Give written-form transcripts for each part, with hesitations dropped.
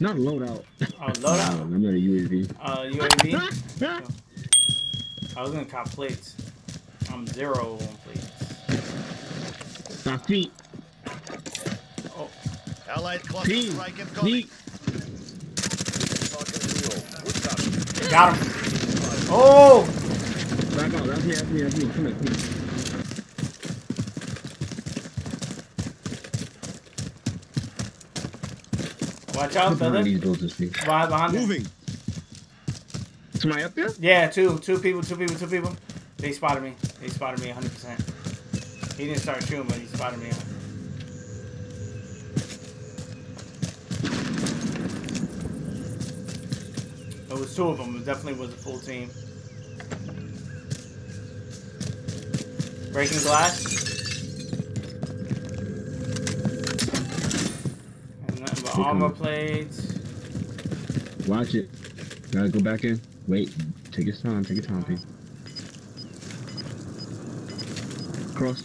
Not loadout. Oh, loadout? I'm not a UAV. UAV? No. I was gonna cop plates. I'm 0 on plates. Stop feet. Oh. Allied cluster strike incoming. Got him. Oh! Back out. That's me, that's me, that's me. Come here, please. Watch out, brother. Behind moving. Somebody up there? Yeah, two people. They spotted me. They spotted me 100%. He didn't start shooting, but he spotted me. It was two of them. It definitely was a full team. Breaking glass. Armor plates. Watch it. Gotta go back in. Wait. Take your time. Take your time, P. Cross.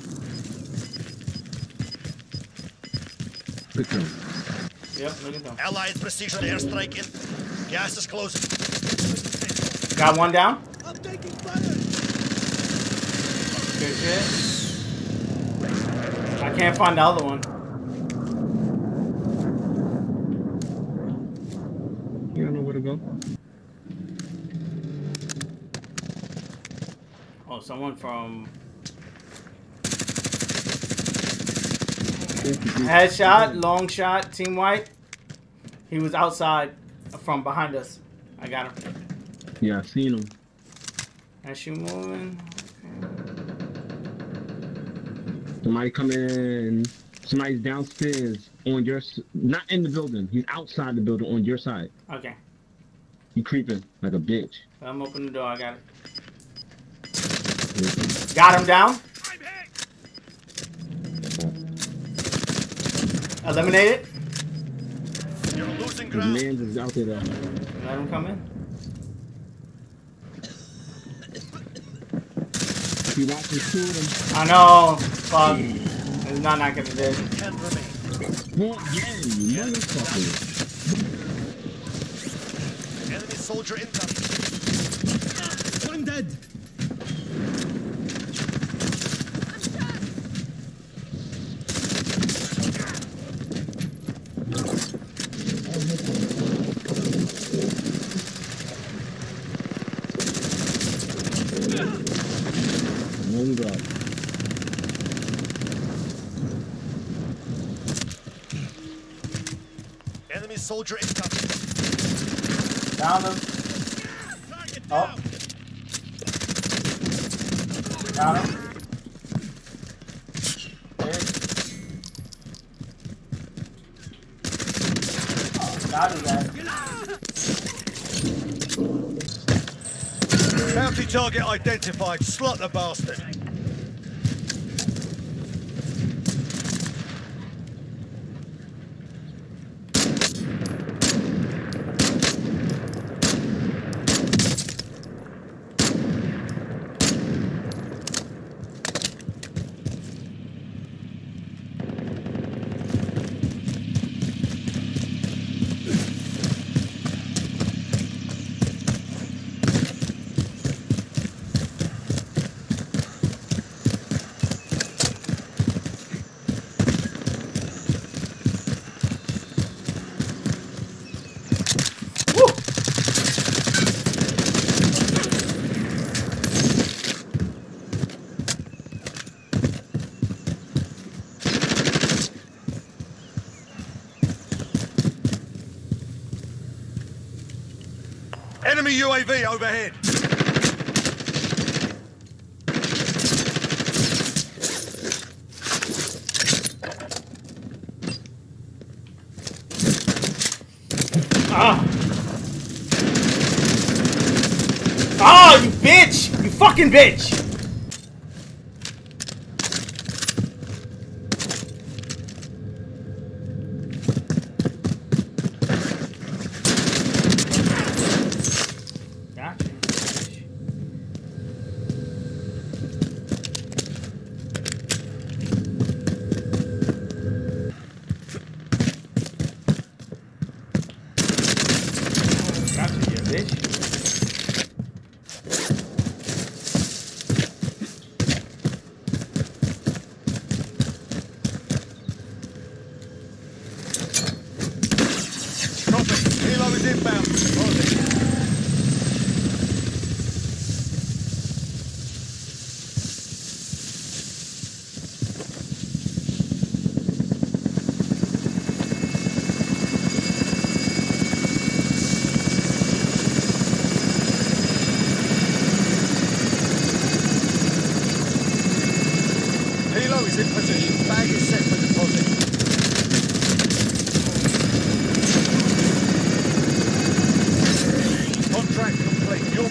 Good job. Yep, look at them. Allied precision airstrike in. Gas is closing. Got one down. I'm taking fire. Good shit. I can't find the other one. Oh, someone from headshot, long shot, team white. He was outside from behind us. I got him. Yeah, I seen him. As she moving. Okay. Somebody come in. Somebody's downstairs on your, not in the building. He's outside the building on your side. Okay. You creeping like a bitch. I'm opening the door. I got it. Got him down. I'm hit. Eliminated. You're losing ground. The man's is out there. Though. Let him come in. He wants to shoot him. I know. Fuck. There's nothing I can do. Well, yeah, motherfucker. Soldier incoming. I'm dead. One drop. Enemy soldier incoming. Down him. Oh. Down him. Oh, got him, guys. Bounty target identified. Slot the bastard. Enemy UAV overhead. Ah! Ah, you bitch! You fucking bitch! bitch. Copy. Helo is inbound.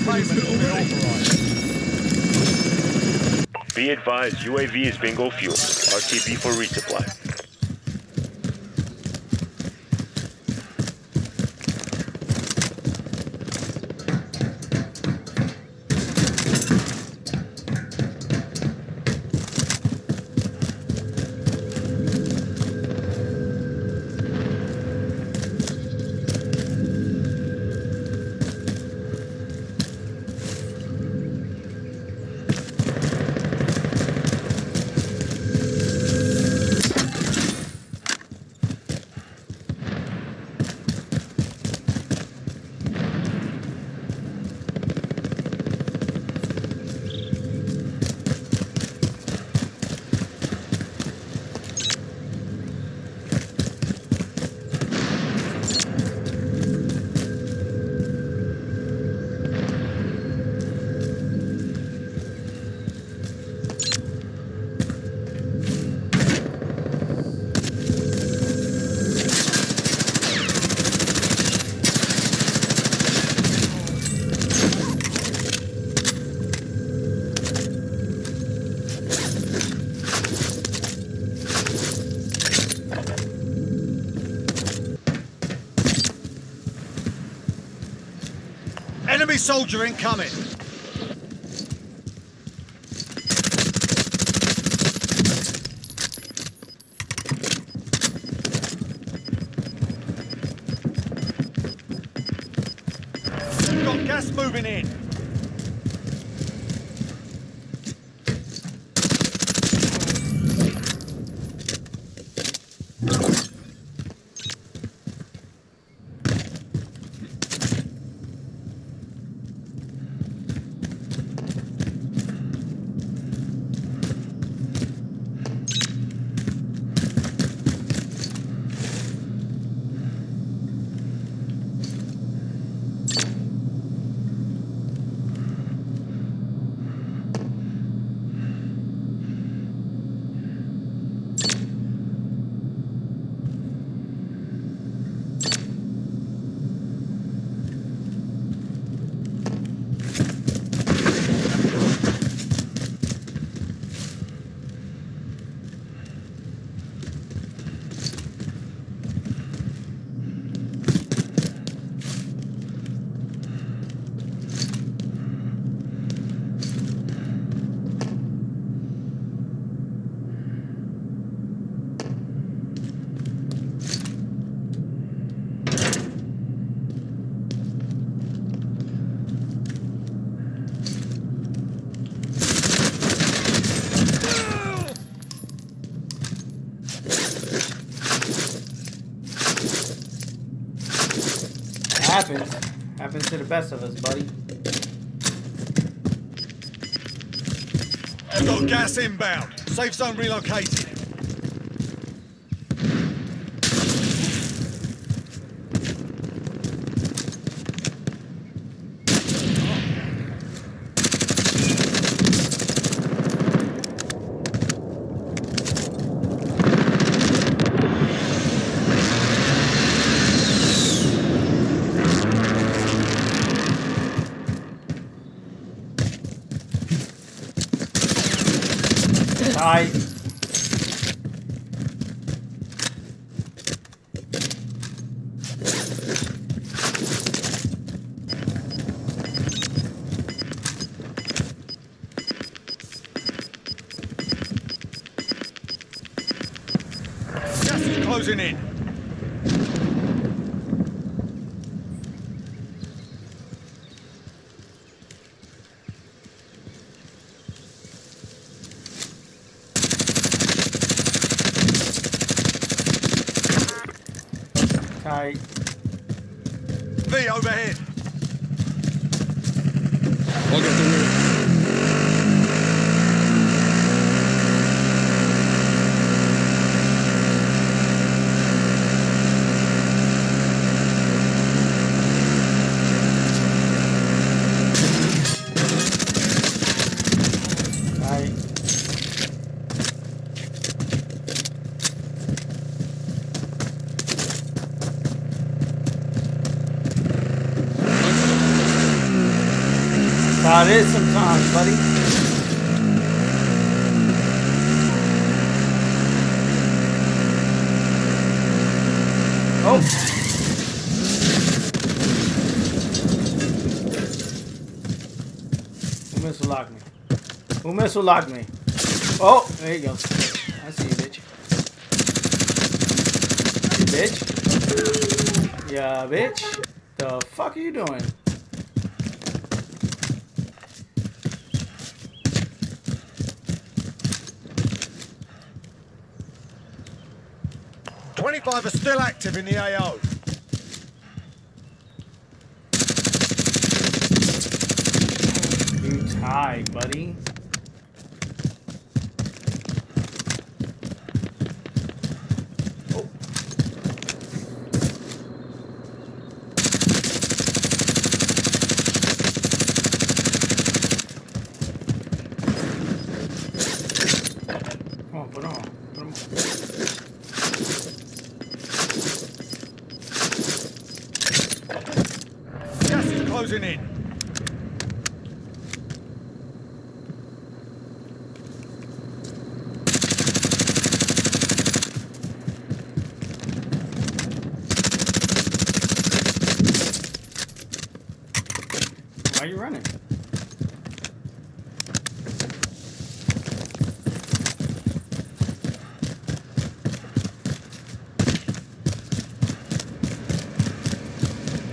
Positive. Be advised, UAV is bingo fuel. RTB for resupply. Enemy soldier incoming. Got gas moving in. Happens to the best of us, buddy. I've got gas inbound. Safe zone relocated. Closing in. UAV overhead. I'll get the wheel. It is sometimes, buddy. Oh. Who missile locked me? Who missile locked me? Oh, there you go. I see you, bitch. You bitch. Yeah, bitch. The fuck are you doing? Are still active in the A.O. You tie, buddy. Oh. Come on, put on. Put on. Closing in. Why are you running?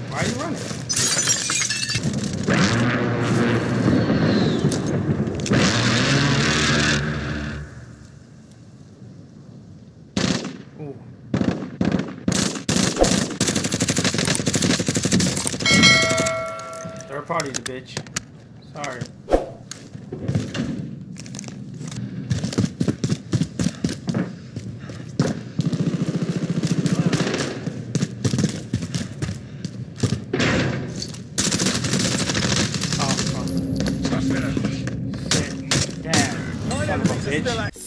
Why are you running? Party's a bitch. Sorry. Sit down, bitch.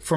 for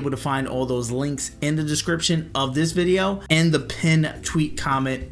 to find all those links in the description of this video and the pinned tweet comment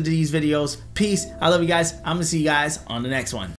these videos. Peace. I love you guys. I'm gonna see you guys on the next one.